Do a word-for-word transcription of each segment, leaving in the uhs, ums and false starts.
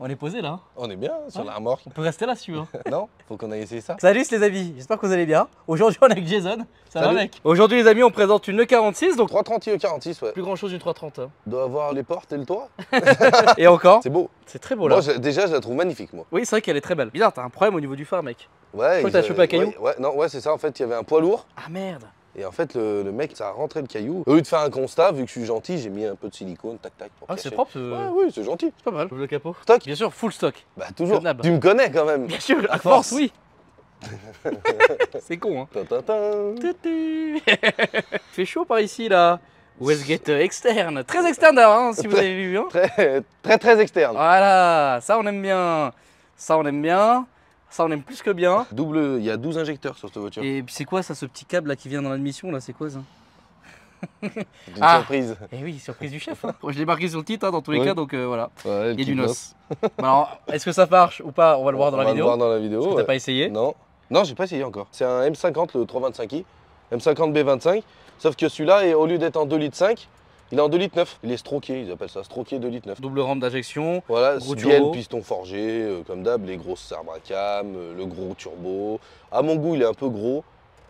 On est posé là. On est bien sur ouais. la remorque. On peut rester là si tu veux. Non, faut qu'on aille essayer ça. Salut les amis, j'espère que vous allez bien. Aujourd'hui on est avec Jason. Ça Salut. va mec? Aujourd'hui les amis on présente une E quarante-six. Donc trois trente E quarante-six, ouais. Plus grand chose d'une trois trente. Hein. Doit avoir les portes et le toit. Et encore. C'est beau. C'est très beau là. Moi, déjà je la trouve magnifique moi. Oui c'est vrai qu'elle est très belle. Bizarre, t'as un problème au niveau du phare mec. Ouais. Je crois que t'as chopé un caillou. Ouais, ouais, non, ouais c'est ça en fait, il y avait un poids lourd. Ah merde. Et en fait, le, le mec, ça a rentré le caillou. Au lieu de faire un constat, vu que je suis gentil, j'ai mis un peu de silicone, tac, tac. Pour ah, c'est propre. Euh... Ouais, oui, c'est gentil. C'est pas mal. Le capot. Stock. Bien sûr, full stock. Bah, toujours. Tu me connais quand même. Bien sûr, à, à force. force, oui. C'est con, hein. Tintintin. Tutu. Fait chaud par ici, là. Westgate externe, très externe hein, si vous avez vu. Hein. Très, très, très externe. Voilà, ça on aime bien. Ça on aime bien. Ça on aime plus que bien. Double, il y a douze injecteurs sur cette voiture. Et puis c'est quoi ça, ce petit câble là qui vient dans l'admission là, c'est quoi ça? Une ah, surprise. Et eh oui, surprise du chef. Hein. Je l'ai marqué sur le titre hein, dans tous les oui. cas, donc euh, voilà. Ouais, il y a du N O S. Alors, est-ce que ça marche ou pas? On va le voir on dans va la vidéo. On va le voir dans la vidéo. Parce que ouais. t'as pas essayé? Non, non, j'ai pas essayé encore. C'est un M cinquante, le trois vingt-cinq i, M cinquante B vingt-cinq. Sauf que celui-là, au lieu d'être en deux virgule cinq litres, il est en deux virgule neuf litres. Il est stroqué, ils appellent ça, stroqué deux virgule neuf litres. Double rampe d'injection, voilà, bielle, piston forgé, euh, comme d'hab, les grosses arbres à cam, euh, le gros turbo. À mon goût, il est un peu gros,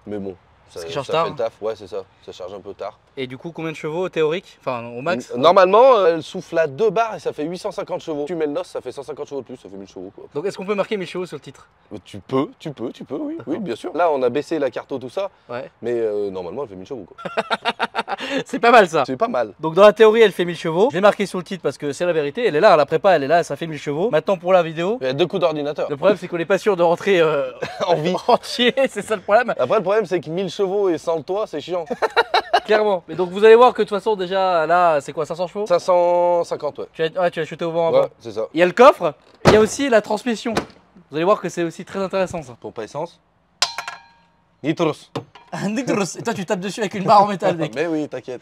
mais bon, ça, ça charge tard, fait le taf. Ouais, c'est ça, ça charge un peu tard. Et du coup, combien de chevaux théorique? Enfin, au max? Normalement, euh, elle souffle à deux barres et ça fait huit cent cinquante chevaux. Tu mets le N O S, ça fait cent cinquante chevaux de plus, ça fait mille chevaux quoi. Donc, est-ce qu'on peut marquer mille chevaux sur le titre? Tu peux, tu peux, tu peux, oui, oui, bien sûr. Là, on a baissé la carto, tout ça, ouais. mais euh, normalement, elle fait mille chevaux quoi. C'est pas mal ça. C'est pas mal. Donc dans la théorie elle fait mille chevaux. Je l'ai marqué sur le titre parce que c'est la vérité. Elle est là, à la prépa elle est là, ça fait mille chevaux. Maintenant pour la vidéo. Il y a deux coups d'ordinateur. Le problème c'est qu'on n'est pas sûr de rentrer euh, en vie entier, c'est ça le problème. Après le problème c'est que mille chevaux et sans le toit c'est chiant. Clairement. Mais donc vous allez voir que de toute façon déjà là c'est quoi, cinq cents chevaux? Cinq cent cinquante ouais. Tu as, ouais, tu as chuté au vent. Ouais c'est ça. Il y a le coffre, il y a aussi la transmission. Vous allez voir que c'est aussi très intéressant ça. Pompe à essence Nitrous. Et toi tu tapes dessus avec une barre en métal mec. Mais oui t'inquiète.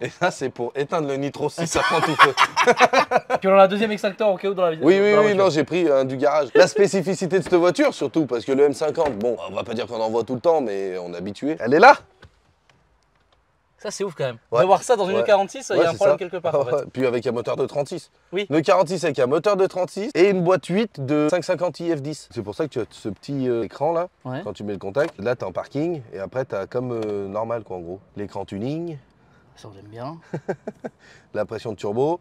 Et ça c'est pour éteindre le nitro si ça prend tout feu. Tu en as un deuxième extincteur au cas où dans la vidéo. Oui oui oui, non j'ai pris un du garage. La spécificité de cette voiture surtout parce que le M cinquante, bon on va pas dire qu'on en voit tout le temps mais on est habitué. Elle est là. Ça c'est ouf quand même. Ouais. De voir ça dans une ouais. E quarante-six, il ouais, y a un problème ça. quelque part. Ah, en fait. Puis avec un moteur de trente-six. Oui. Une E quarante-six avec un moteur de trente-six et une boîte huit de cinq cent cinquante i F dix. C'est pour ça que tu as ce petit euh, écran là, ouais. quand tu mets le contact. Là tu es en parking et après tu as comme euh, normal quoi en gros. L'écran tuning. Ça on aime bien. La pression de turbo,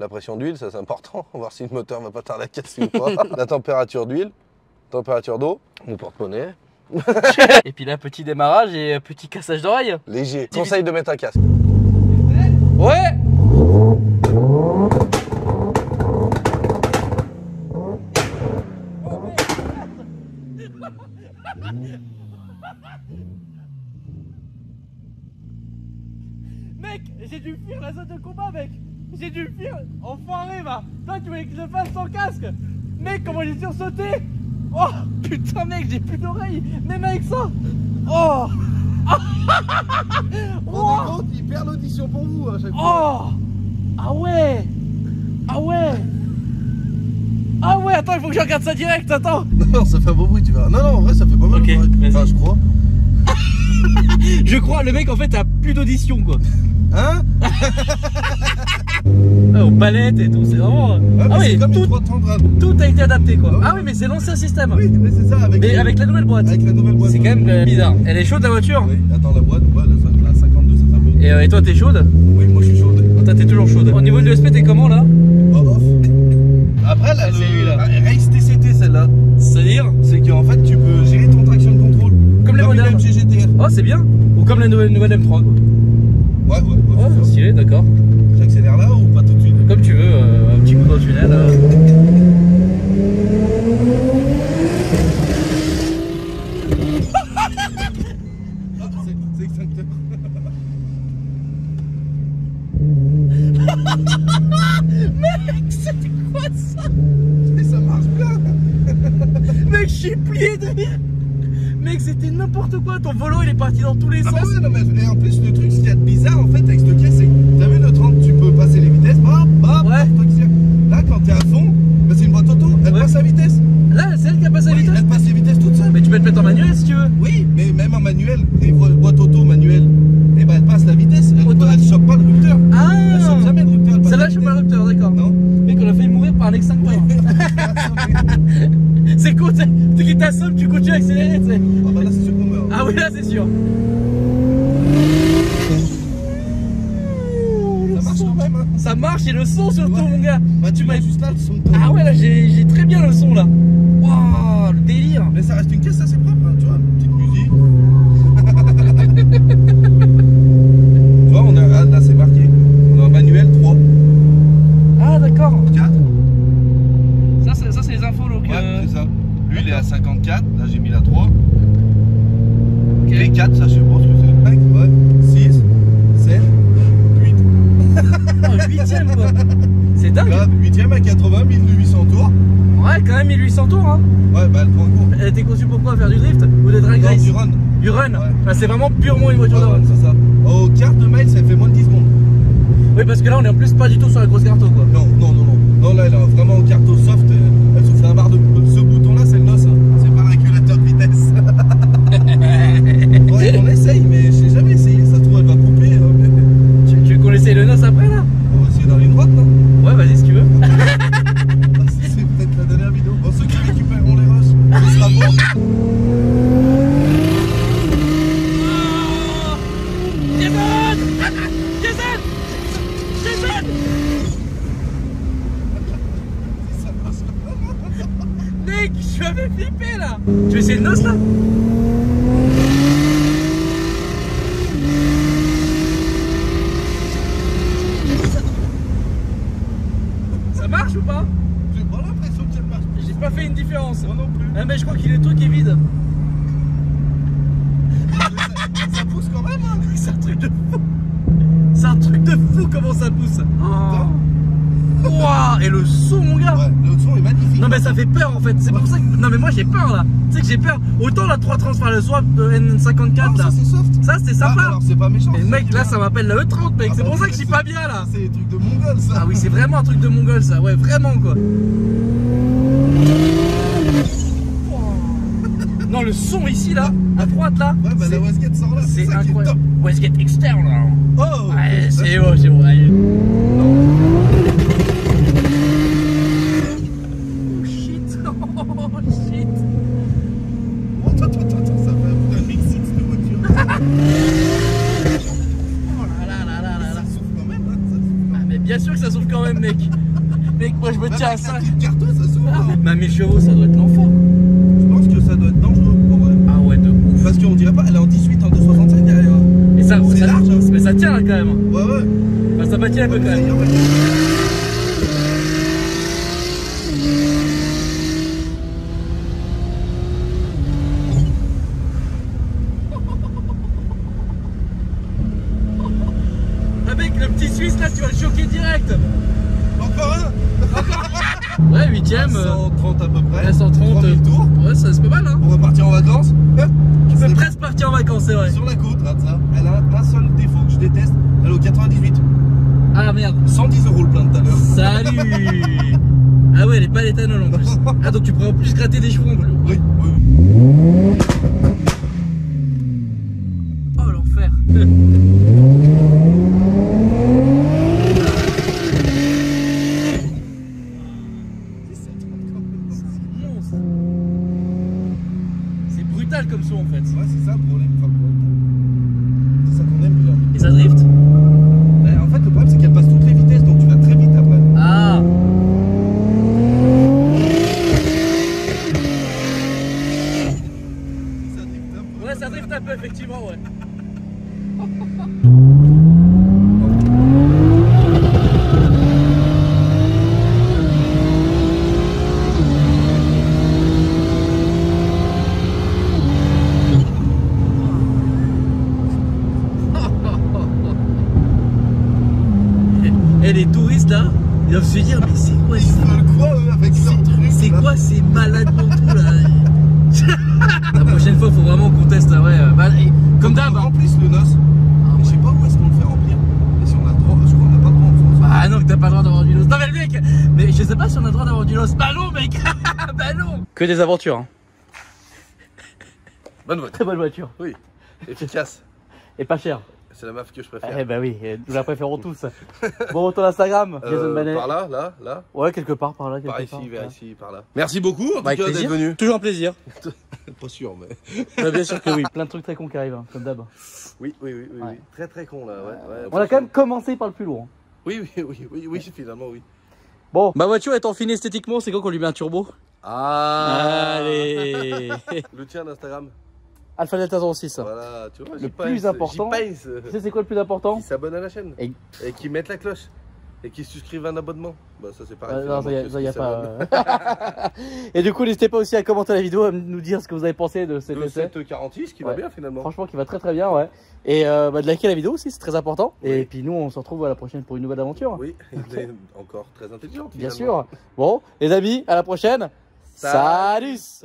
la pression d'huile, ça c'est important. On va voir si le moteur va pas tarder à casser ou pas. La température d'huile, température d'eau, mon porte-monnaie. Et puis là, petit démarrage et petit cassage d'oreille. Léger. Conseil de mettre un casque. Ouais. Mec, j'ai dû fuir la zone de combat, mec. J'ai dû fuir. Enfoiré, va. Toi, tu voulais que je fasse sans casque. Mec, comment j'ai sursauté. Oh putain mec j'ai plus d'oreilles. Même avec ça. Oh. Vous vous rendez compte, il perd l'audition pour vous à chaque fois. Oh. Ah ouais. Ah ouais. Ah ouais attends il faut que je regarde ça direct. Attends. Non ça fait un beau bruit tu verras. Non non en vrai ça fait pas mal. Ok enfin, je crois. Je crois le mec en fait a plus d'audition quoi. Hein. Aux palettes et tout, c'est vraiment. Ouais, ah oui, comme tout, tout a été adapté quoi. Ouais. Ah oui, mais c'est l'ancien système. Oui, mais c'est ça. Avec, mais les... avec la nouvelle boîte. Avec la nouvelle boîte. C'est quand même euh, bizarre. Elle est chaude la voiture? Oui, attends la boîte, ouais, la, la cinquante-deux, c'est un peu. Et, euh, et toi, t'es chaude? Oui, moi je suis chaude. Oh, toi, t'es toujours chaude. Au niveau de l'U S P, t'es comment là? Oh, off. Après, là, c'est lui là. Race T C T celle-là. C'est-à-dire? C'est qu'en fait, tu peux gérer ton traction control. Comme les modèles M G T R. Oh, c'est bien. Ou comme la nouvelle, nouvelle M trois quoi. Ouais, ouais, ouais. Oh, stylé, d'accord. J'accélère là ou pas tout de suite? Comme tu veux, euh, un petit coup dans le tunnel. Euh... Oh, c'est extincteur. Mec, c'était quoi ça? Mais ça marche bien. Mec, j'ai plié de rire. Mec, c'était n'importe quoi. Ton volant, il est parti dans tous les ah sens. Ouais, non, mais, et en plus, le truc, ce qu'il y a de bizarre en fait avec cette caisse, c'est que t'as vu le trente, tu peux passer les vitesses. Hop, hop, ouais. Là, quand t'es à fond, bah, c'est une boîte auto. Elle ouais. passe à vitesse. Là, c'est elle qui a passé oui, la vitesse. Elle passe les vitesses toute seule. Mais tu peux te mettre en manuel si tu veux. Oui, mais même en manuel, les boîtes auto manuelles, et bah, elle passe la vitesse. Elle ne chope pas le rupteur. Ah, elle ne chope jamais le rupteur. Celle-là, je chope pas le rupteur, d'accord. Non. Mec, on a failli mourir par un extincteur. Ouais. C'est cool, tu quittes ta somme, tu continues à accélérer, tu sais. Ah bah là c'est sûr qu'on meurt. Ah oui, là c'est sûr. Ça marche quand même hein. Ça marche et le son surtout ouais. Mon gars. Bah tu m'as juste là le son. Ah ouais là j'ai très bien le son là. Waouh le délire. Mais ça reste une caisse assez propre hein, tu vois, une petite musique. Tu vois on a là c'est marqué. On a un manuel trois. Ah d'accord. quatre. Ça c'est ça c'est les infos donc. Ouais euh... c'est ça. Lui il est à cinquante-quatre, là j'ai mis la trois. Okay. Les quatre ça je sais pas ce que c'est. cinq, ouais. huitième quoi. C'est dingue. huitième à quatre-vingt mille huit cents tours. Ouais quand même mille huit cents tours hein. Ouais bah elle prend court. Elle était conçue pour quoi? Faire du drift ou des drag race? Du run. Du run ouais. Bah, c'est vraiment purement une voiture de run. C'est ça. Au quart de mile ça fait moins de dix secondes. Oui parce que là on est en plus pas du tout sur la grosse carto quoi. Non non non non. Non là elle est vraiment au carto soft. Elle souffle un bar de... Ce bouton là c'est le N O S hein. C'est pas un régulateur de vitesse. Ouais on essaye mais je sais jamais essayé. Ça se trouve elle va couper hein. Tu, tu veux qu'on essaye le N O S après là? Dans les droites là. Ouais vas-y si tu veux. C'est peut-être la dernière vidéo. Bon, ceux qui récupéreront les rushes, ce sera bon. Jason Jason Jason Nick, je vais flipper là. Tu veux essayer le N O S là? Moi non plus. Ah mais je crois qu'il est truc est vide. Ça pousse quand même hein. C'est un truc de fou. C'est un truc de fou comment ça pousse. Oh. Wow. Et le son mon gars. Ouais, le son est magnifique. Non mais ça fait peur en fait. C'est ouais. Pour ça que... Non mais moi j'ai peur là. Tu sais que j'ai peur. Autant la trois trente, enfin le swap de N cinquante-quatre non, là. Ça c'est soft. Ça c'est sympa. Ah, alors c'est pas méchant. Mais mec là ça m'appelle la E trente mec. Ah, c'est bah, pour ça que je suis pas bien là. C'est des trucs de mongol ça. Ah oui c'est vraiment un truc de mongol ça. Ouais vraiment quoi. Non le son ici là, à droite là. Ouais bah la Westgate sort là, c'est ça qui est top. Westgate externe là. Oh ouais, c'est beau, c'est beau. Oh shit, oh shit. Oh attends, attends, attends, ça fait un mix six de voiture. Oh là là là là là. Ça souffle quand même hein, ça souffle. Ah mais bien sûr que ça souffle quand même mec. Mec moi je me tiens à ça. Avec la petite carton ça souffle. Bah mes chevaux ça doit être l'enfant. Ça doit être dangereux pour vrai. Ah ouais de ouf. Parce qu'on dirait pas, elle est en dix-huit, en deux soixante-cinq derrière. Et ça, c'est large hein. Mais ça tient là quand même. Ouais ouais. Enfin, ça bâtit un peu quand même. Ah mec le petit Suisse là tu vas le choquer direct. Encore un. Encore un. Ouais, huitième. cent trente à peu près. cent trente tours. Ouais, c'est pas mal hein. On va partir en vacances. Tu peux presque partir en vacances, c'est vrai. Sur la côte, regarde ça. Elle a un seul défaut que je déteste. Elle est au quatre-vingt-dix-huit. Ah merde. cent dix euros le plein de tout à l'heure. Salut. Ah ouais, elle est pas d'éthanol en plus. Ah donc tu pourrais en plus gratter des chevaux en plus. Oui, oui. Oh l'enfer. Comme ça en fait. Ouais c'est ça le problème. Enfin, c'est ça qu'on aime là. Et ça drift? Ben, en fait le problème c'est qu'elle passe toutes les vitesses donc tu vas très vite après. Ah. Ça drift un peu. Ouais ça drift un peu effectivement ouais. Les touristes là, ils doivent se dire mais c'est quoi ça? C'est quoi ces malades pour tout là? La prochaine fois faut vraiment qu'on teste ouais. Bah, comme d'hab. En plus le N O S, ah, ouais. Je sais pas où est-ce qu'on le fait remplir. Et si on a le droit, je crois qu'on n'a pas le droit en France. Ah non que t'as pas le droit d'avoir du N O S. Non mais le mec, mais je sais pas si on a le droit d'avoir du N O S. Bah non mec. Bah non. Que des aventures hein. Bonne voiture. Très bonne voiture. Oui. Efficace. Et pas cher. c'est la M A F que je préfère. Eh ben oui, nous la préférons tous. Bon, ton Instagram, Jason euh, Banet. Par là, là, là. Ouais, quelque part, par là. Quelque par ici, part, vers là. Ici, par là. Merci beaucoup, en bah, tout cas, d'être venu. Toujours un plaisir. Pas sûr, mais. Bah, bien sûr que oui. Plein de trucs très cons qui arrivent, hein, comme d'hab. Oui, oui, oui, oui, ouais. oui. Très, très cons, là. Ouais, ouais, on, on a quand même commencé par le plus lourd. Oui, oui, oui, oui, oui, finalement, oui. Bon, ma voiture étant finie esthétiquement, c'est quand qu'on lui met un turbo? Ah, allez. Le tien d'Instagram? Alpha Delta zéro six. Voilà, tu vois, le plus important. Tu sais, c'est quoi le plus important? Qui s'abonnent à la chaîne et, et qui mettent la cloche et qui souscrivent un abonnement. Bah, ça, c'est pareil. Euh, non, ça y, ça y a pas. Et du coup, n'hésitez pas aussi à commenter la vidéo, à nous dire ce que vous avez pensé de cet essai. Le sept quarante-six qui ouais. va bien finalement. Franchement, qui va très très bien, ouais. Et euh, bah, de liker la vidéo aussi, c'est très important. Oui. Et puis nous, on se retrouve à la prochaine pour une nouvelle aventure. Oui, okay. Encore très intelligent. Bien sûr. Bon, les amis, à la prochaine. Salut.